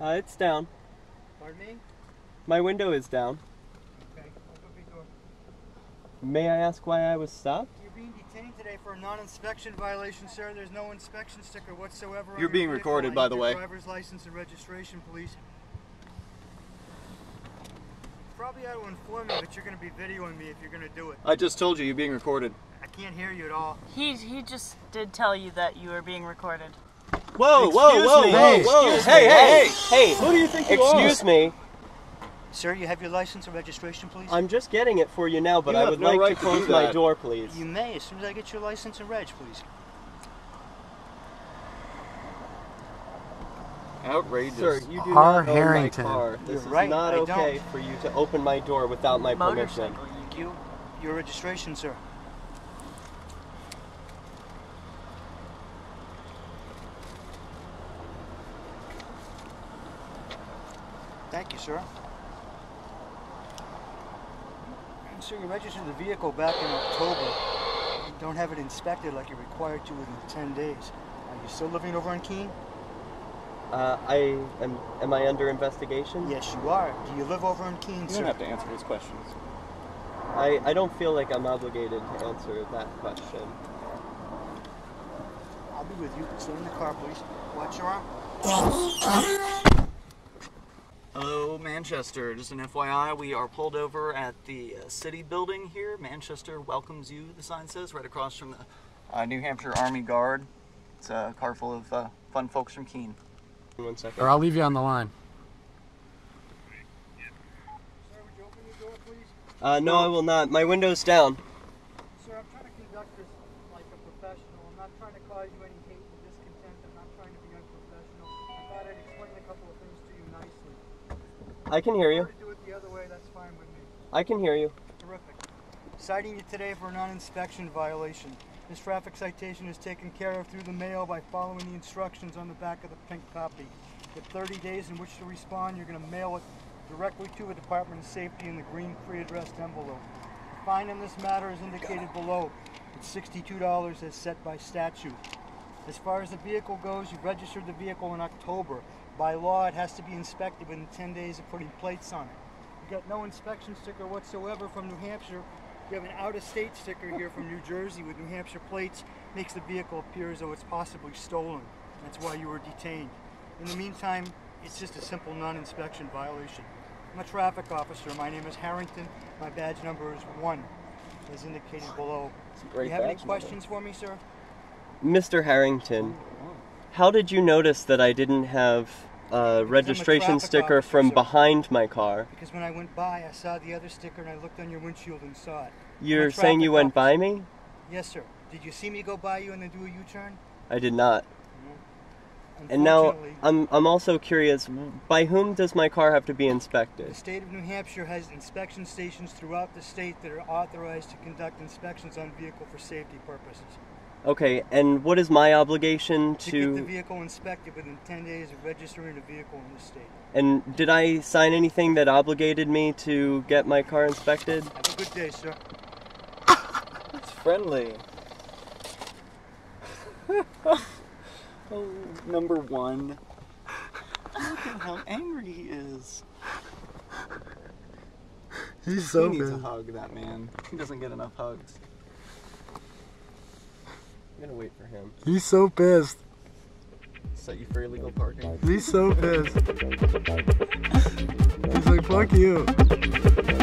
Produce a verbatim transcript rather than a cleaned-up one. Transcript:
Uh, it's down. Pardon me? My window is down. Okay, open the door. May I ask why I was stopped? You're being detained today for a non-inspection violation, sir. There's no inspection sticker whatsoever. You're being recorded, by the way. Driver's license and registration, please. Probably ought to inform you, but you're going to be videoing me if you're going to do it. I just told you, you're being recorded. I can't hear you at all. He, he just did tell you that you were being recorded. Whoa, whoa, whoa, whoa, whoa. Hey, hey, hey, hey. Who do you think you are? Excuse me. Sir, you have your license and registration, please? I'm just getting it for you now, but I would like to close my door, please. You may, as soon as I get your license and reg, please. Outrageous. Sir, you do not own my car. This is not okay for you to open my door without my permission. You, your registration, sir. Thank you, sir. And sir, you registered the vehicle back in October. You don't have it inspected like you're required to within ten days. Are you still living over in Keene? Uh, I am. Am I under investigation? Yes, you are. Do you live over in Keene, sir? You don't have to answer these questions. I, I don't feel like I'm obligated to answer that question. I'll be with you. Stay in the car, please. Watch your arm. Hello, Manchester. Just an F Y I, we are pulled over at the uh, city building here. Manchester welcomes you, the sign says, right across from the uh, New Hampshire Army Guard. It's a car full of uh, fun folks from Keene. One second. Or I'll leave you on the line. Sir, would you open your door, please? Uh, no, I will not. My window's down. Sir, I'm trying to conduct this like a professional. I'm not trying to cause you any hateful discontent. I'm not trying to be unprofessional. I thought I'd explain a couple of things to you nicely. I can hear you. I can hear you. Terrific. Citing you today for a non-inspection violation. This traffic citation is taken care of through the mail by following the instructions on the back of the pink copy. With thirty days in which to respond, you're going to mail it directly to the Department of Safety in the green pre-addressed envelope. The fine in this matter is indicated below. It's sixty-two dollars as set by statute. As far as the vehicle goes, you registered the vehicle in October. By law, it has to be inspected within ten days of putting plates on it. You got no inspection sticker whatsoever from New Hampshire. You have an out-of-state sticker here from New Jersey with New Hampshire plates. Makes the vehicle appear as though it's possibly stolen. That's why you were detained. In the meantime, it's just a simple non-inspection violation. I'm a traffic officer. My name is Harrington. My badge number is one, as indicated below. Do you have any questions for me, sir? Mister Harrington, how did you notice that I didn't have a registration sticker from behind my car? Because when I went by, I saw the other sticker and I looked on your windshield and saw it. You're saying you went by me? Yes, sir. Did you see me go by you and then do a U-turn? I did not. And now, I'm, I'm also curious, by whom does my car have to be inspected? The state of New Hampshire has inspection stations throughout the state that are authorized to conduct inspections on vehicle for safety purposes. Okay, and what is my obligation to... To get the vehicle inspected within ten days of registering a vehicle in this state. And did I sign anything that obligated me to get my car inspected? Have a good day, sir. It's friendly. Oh, number one. Look at how angry he is. He's so good. He needs a hug, that man. He doesn't get enough hugs. I'm gonna wait for him. He's so pissed. Set you for illegal parking. He's so pissed. He's like, fuck you.